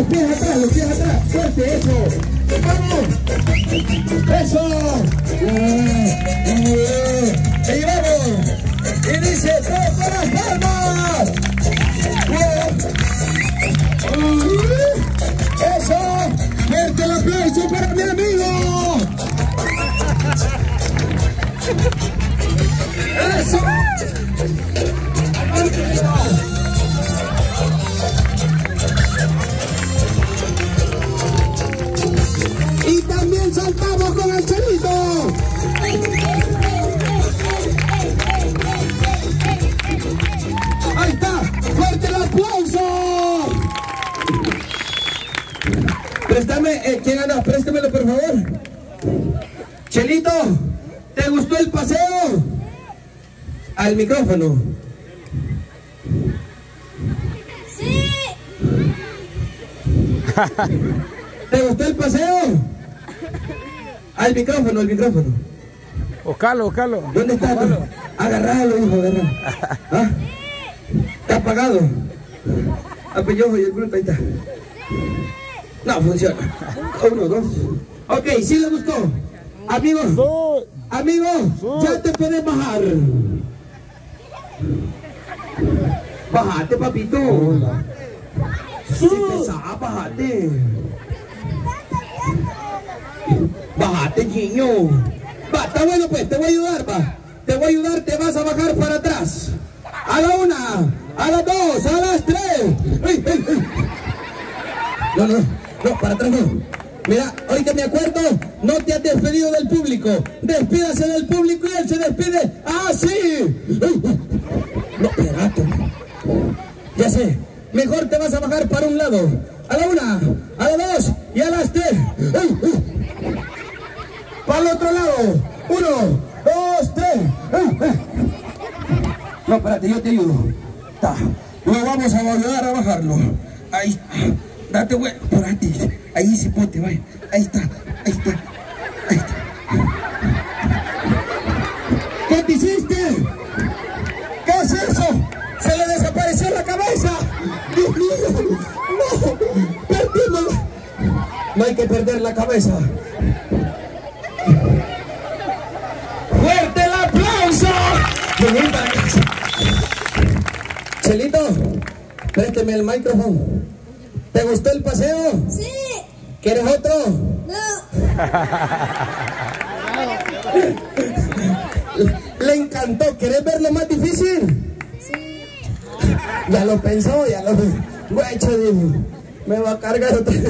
los pies atrás, fuerte, eso. ¡Vamos! ¡Eso! ¡Y vamos! ¡Y dice todo con las palmas! ¡Eso! ¡Fuerte el aplauso para mi amigo! ¡Eso! Y también saltamos con el Chelito. Ahí está, fuerte el aplauso. Préstame, ¿quién gana? Préstamelo, por favor. Chelito, ¿te gustó el paseo? Al micrófono. Sí. ¿Te gustó el paseo? Al micrófono, al micrófono. Oscalo, oscalo. ¿Dónde está? Agarralo, hijo, agarralo. ¿Ah? ¿Está apagado? Ah, pues yo y el grupo, ahí está. No, funciona. Uno, dos. Ok, sí le gustó. Amigos, amigos, ya te puedes bajar. Bájate, papito. Si pesada, bájate. Bájate, niño. Va, está bueno pues, te voy a ayudar, va. Te voy a ayudar, te vas a bajar para atrás. A la una, a las dos, a las tres. Ay, ay, ay. No, no, no, para atrás no. Mira, hoy que me acuerdo, no te has despedido del público. Despídase del público y él se despide así. No, espérate. Ya sé, mejor te vas a bajar para un lado. A la una, a las dos y a las tres. Para el otro lado. Uno, dos, tres. No, espérate, yo te ayudo. Ta. Lo vamos a ayudar a bajarlo. Ahí está. Date vuelta, por ahí, ahí sí ponte, vaya, ahí está, ahí está, ahí está. ¿Qué te hiciste? ¿Qué es eso? Se le desapareció la cabeza. Dios mío, no, perdimos. No hay que perder la cabeza. ¡Fuerte el aplauso! Chelito, présteme el micrófono. ¿Te gustó el paseo? Sí. ¿Quieres otro? No. Le encantó. ¿Quieres ver lo más difícil? Sí. Ya lo pensó, ya lo pensó. Güey, me va a cargar otra vez.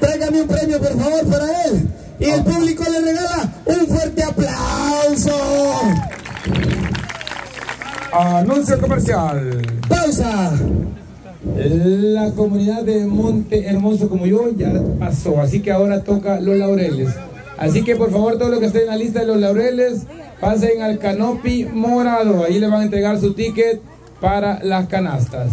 Tráigame un premio, por favor, para él. Y el público le regala un fuerte aplauso. Anuncio comercial. Pausa. La comunidad de Monte Hermoso como yo ya pasó, así que ahora toca Los Laureles. Así que por favor, todos los que estén en la lista de Los Laureles, pasen al canopy morado. Ahí les van a entregar su ticket para las canastas.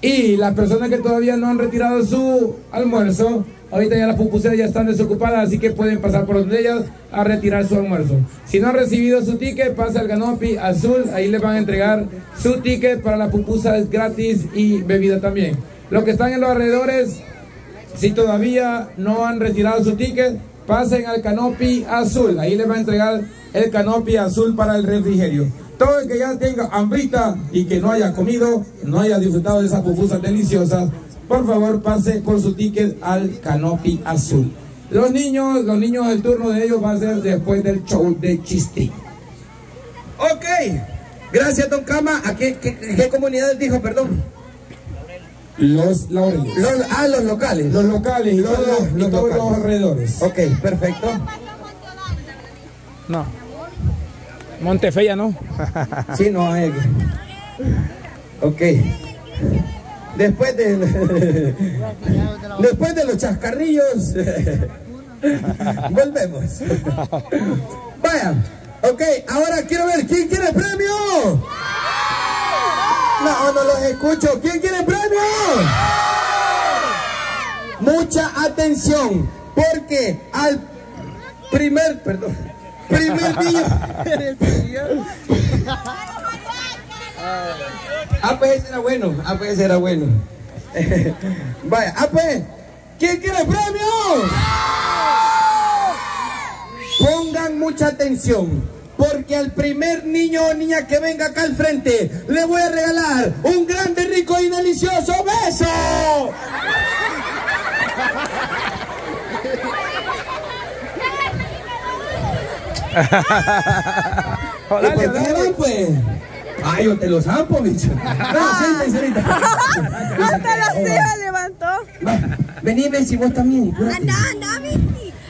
Y las personas que todavía no han retirado su almuerzo, ahorita ya las pupuseras ya están desocupadas, así que pueden pasar por donde ellas a retirar su almuerzo. Si no han recibido su ticket, pasa al canopy azul, ahí les van a entregar su ticket para las pupusas gratis y bebida también. Los que están en los alrededores, si todavía no han retirado su ticket, pasen al canopy azul, ahí les van a entregar el canopy azul para el refrigerio. Todo el que ya tenga hambrita y que no haya comido, no haya disfrutado de esas pupusas deliciosas, por favor pase por su ticket al canopy azul. Los niños, el turno de ellos va a ser después del show de Chistín. Ok, gracias don Cama. ¿A qué comunidades dijo, perdón? Los Laureles. Los locales. Los locales y todos los alrededores. Ok, perfecto. No. Montefella, ¿no? Sí, no, es. Ok. Después de los chascarrillos, volvemos. Vaya, ok, ahora quiero ver quién quiere premio. No, no los escucho. ¿Quién quiere premio? Mucha atención, porque al primer niño. Ah, pues era bueno. Vaya, pues ¿Quién quiere premio? Pongan mucha atención, porque al primer niño o niña que venga acá al frente le voy a regalar un grande, rico y delicioso beso. Hola, ¿por qué van, pues? Ay, yo te lo zampo, bicho. No, siéntense ahorita. Hasta la ceja levantó. Vení, Messi, vos también. No, Messi.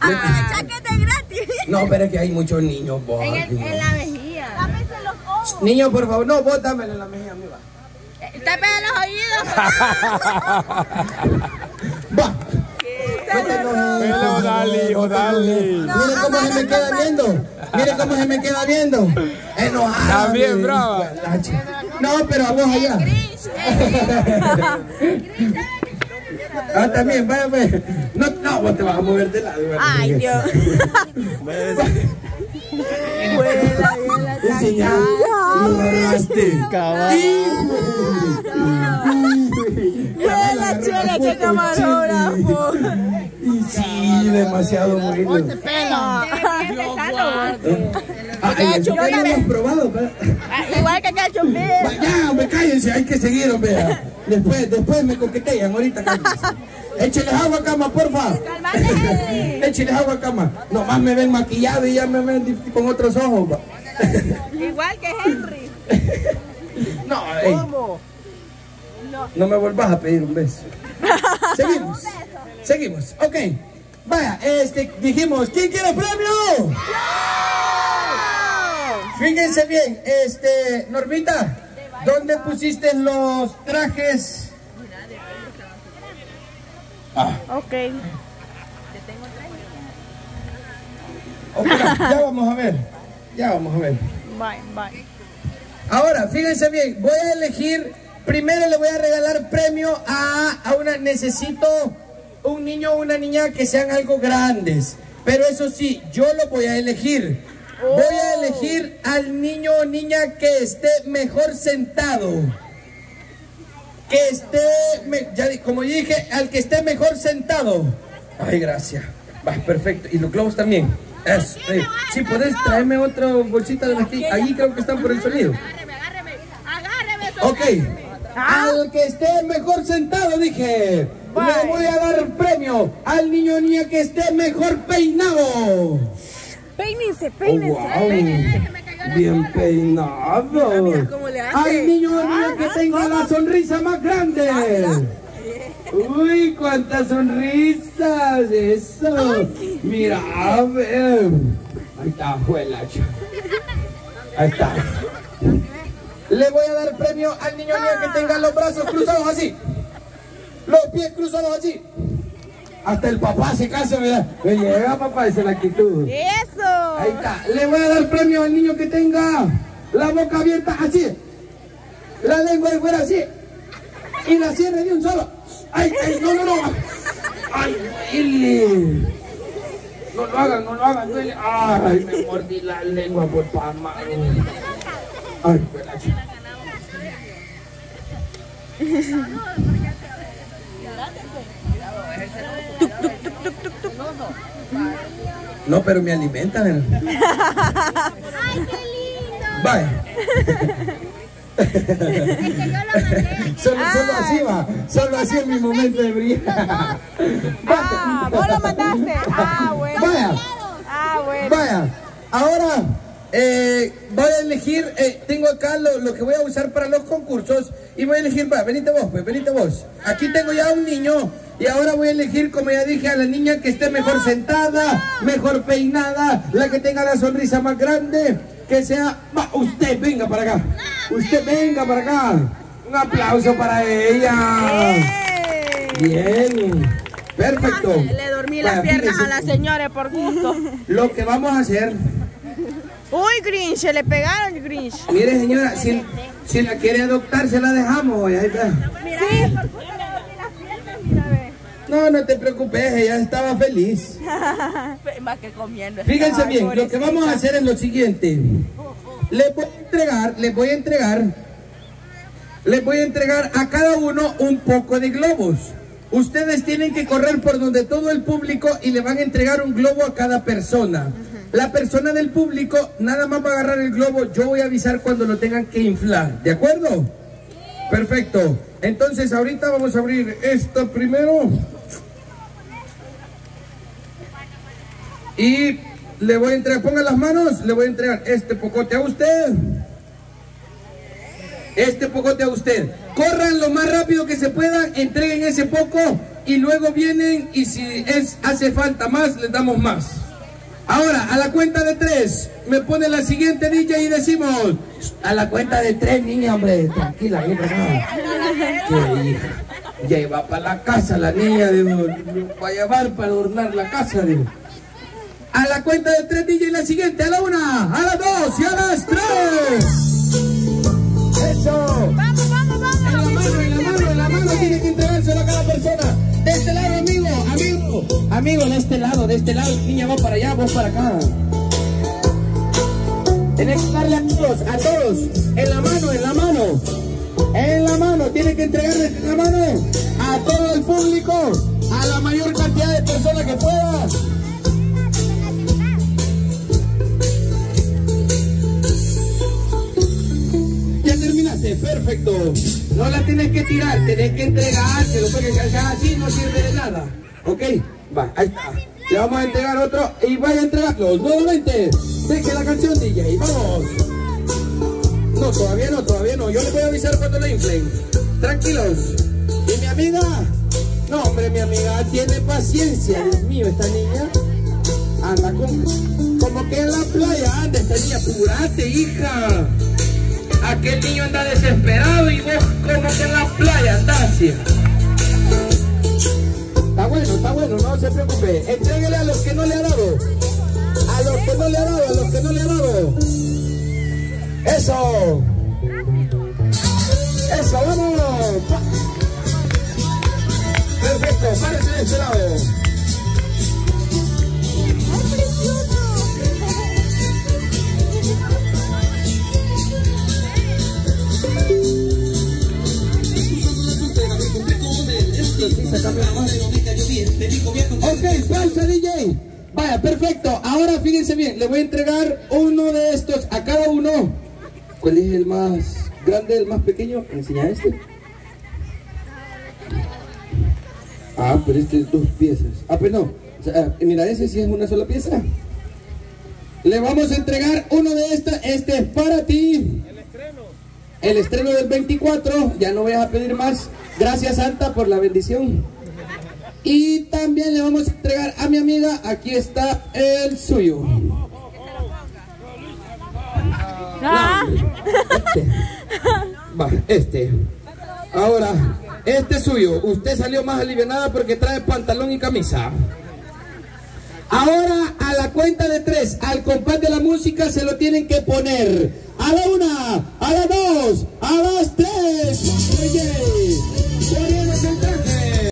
Aprovecha que te gratis. No, pero es que hay muchos niños, vos. En la mejilla. Tápense los ojos. Niños, por favor. No, vos dámelo en la mejilla, mi va. Tápense los oídos. Va. Pero dale, hijo, dale. Miren cómo se me queda viendo. Miren cómo se me queda viendo. Enojada. También, brava. No, pero vamos allá. Ah, también, vaya, vaya. No, vos te vas a mover de lado. Ay, Dios. ¡Vuela, chela, qué camarógrafo! Y sí, demasiado bueno. ¡Ponte pelo! ¡Yo no lo he probado! Igual que acá chupero. ¡Ya, hombre, cállense! Hay que seguir, hombre. Después me coquetean, ahorita cállense. ¡Écheles agua, cama, porfa! ¡Calmate! ¡Écheles agua, cama! Nomás me ven maquillado y ya me ven con otros ojos. Igual que Henry. No, ¿cómo? No me volvás a pedir un beso. Seguimos. Seguimos. Ok. Vaya, dijimos, ¿quién quiere premio? ¡Yo! Fíjense bien, Normita, ¿dónde pusiste los trajes? Ah. Ok. Te tengo traje. Ya vamos a ver. Ya vamos a ver. Bye. Ahora, fíjense bien, voy a elegir. Primero le voy a regalar premio a una... Necesito un niño o una niña que sean algo grandes. Pero eso sí, yo lo voy a elegir. Oh. Voy a elegir al niño o niña que esté mejor sentado. Que esté... como dije, al que esté mejor sentado. Ay, gracias. Va, perfecto. Y los globos también. Eso. Si podés, traerme otra bolsita de aquí. Ahí creo que están por el sonido. Ok. Al que esté mejor sentado, dije, le voy a dar el premio al niño o niña que esté mejor peinado. Peínense. Oh, wow. Bien peinado. Mira cómo le hace. Al niño o niña que tenga la sonrisa más grande. Uy, cuántas sonrisas. Eso. Ay, mira, a ver. Ahí está, abuela. Ahí está. Le voy a dar premio al niño mío que tenga los brazos cruzados así. Los pies cruzados así. Hasta el papá se casa, me da. Me llega papá, esa es la actitud. Eso. Ahí está. Le voy a dar premio al niño que tenga la boca abierta así. La lengua de fuera así. Y la cierre de un solo. Ay, no. Ay, duele. No lo hagan, duele. Ay, me mordí la lengua por palma. Ay, no, pero me alimentan. Ay, qué lindo. Vaya. Es que yo lo mandé. Solo así va. Solo así es mi momento de brillar. Ah, vos lo mandaste. Ah, bueno. Vaya. Ah, bueno. Vaya. Ahora. Voy a elegir, tengo acá lo que voy a usar para los concursos. Y voy a elegir, venite vos. Aquí tengo ya un niño. Y ahora voy a elegir, como ya dije, a la niña que esté mejor sentada, mejor peinada, la que tenga la sonrisa más grande. Que sea, usted venga para acá. Usted venga para acá. Un aplauso para ella. Bien, perfecto. Le dormí las piernas a la señora por gusto. Lo que vamos a hacer. Uy, Grinch, se le pegaron el Grinch. Mire, señora, si la quiere adoptar, se la dejamos hoy. Ahí está. Mira, sí. Por culpa le dormí las piernas, mira, ve. No te preocupes, ella estaba feliz. Más que comiendo. Fíjense bien, pobrecita. Lo que vamos a hacer es lo siguiente. Les voy a entregar a cada uno un poco de globos. Ustedes tienen que correr por donde todo el público y le van a entregar un globo a cada persona. La persona del público nada más va a agarrar el globo. Yo voy a avisar cuando lo tengan que inflar. ¿De acuerdo? Perfecto. Entonces ahorita vamos a abrir esta primero. Y le voy a entregar, pongan las manos, le voy a entregar este pocote a usted. Este pocote a usted. Corran lo más rápido que se puedan, entreguen ese poco y luego vienen y si hace falta más, les damos más. Ahora, a la cuenta de tres, me pone la siguiente DJ y decimos, a la cuenta de tres, niña, hombre, tranquila, ya iba para la casa la niña, digo, para llevar, para adornar la casa, digo. A la cuenta de tres, DJ, la siguiente, a la una, a las dos y a las tres. Eso. Vamos, vamos, vamos. En la mano tiene que entregárselo a cada persona. De este lado, amigo, de este lado, niña, vos para allá, vos para acá. Tenés que darle a todos, en la mano, tiene que entregarle en la mano a todo el público, a la mayor cantidad de personas que puedas. Perfecto, no la tienes que tirar, tenés que entregárselo, porque si así no sirve de nada. Ok, va, ahí está. Le vamos a entregar otro y vaya a entregarlos nuevamente. Deje la canción, DJ, vamos. No, todavía no. Yo les voy a avisar cuando la inflen. Tranquilos. ¿Y mi amiga? No, hombre, mi amiga tiene paciencia. Dios mío, esta niña anda como que en la playa anda esta niña. Apurate, hija. Aquel niño anda desesperado y vos como que en la playa andás. Está bueno, no se preocupe. Entréguele a los que no le ha dado. A los que no le ha dado. Eso, vamos. Perfecto, párese de este lado. Ok, pausa, DJ. Vaya, perfecto. Ahora fíjense bien, le voy a entregar uno de estos a cada uno. ¿Cuál es el más grande, el más pequeño? Enseña este. Ah, pero este es dos piezas. Ah, pues no. O sea, mira, ese sí es una sola pieza. Le vamos a entregar uno de estas. Este es para ti. El estreno del 24, ya no voy a pedir más. Gracias, Santa, por la bendición. Y también le vamos a entregar a mi amiga, aquí está el suyo. Este. Ahora, este es suyo. Usted salió más alivianada porque trae pantalón y camisa. Ahora, a la cuenta de tres, al compás de la música se lo tienen que poner. A la una, a las dos, a las tres.